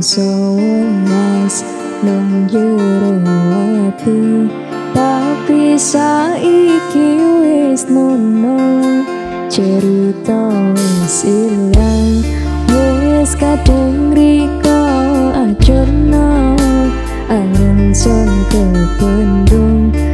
so nice nang jero ati, tapi saiki wis mono, cerita wis ilang, wis kadung riko ajono, ayon son kependung.